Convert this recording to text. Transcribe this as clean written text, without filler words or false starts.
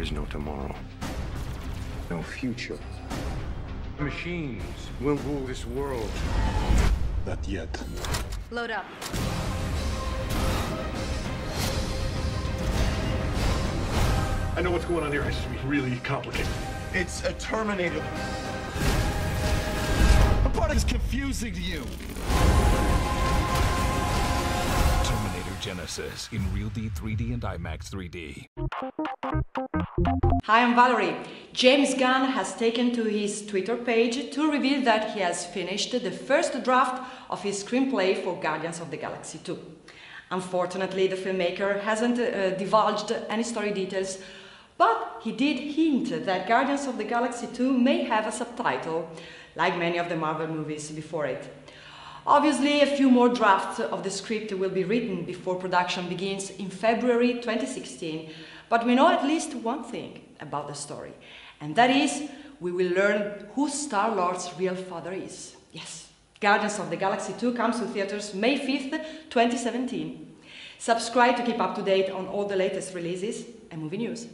There is no tomorrow. No future. Machines will rule this world. Not yet. Load up. I know what's going on here. It's really complicated. It's a Terminator. The product's confusing to you. Terminator Genisys in RealD 3D and IMAX 3D. Hi, I'm Valerie. James Gunn has taken to his Twitter page to reveal that he has finished the first draft of his screenplay for Guardians of the Galaxy 2. Unfortunately, the filmmaker hasn't divulged any story details, but he did hint that Guardians of the Galaxy 2 may have a subtitle, like many of the Marvel movies before it. Obviously, a few more drafts of the script will be written before production begins in February 2016, but we know at least one thing about the story, and that is we will learn who Star-Lord's real father is. Yes, Guardians of the Galaxy 2 comes to theaters May 5th, 2017. Subscribe to keep up to date on all the latest releases and movie news.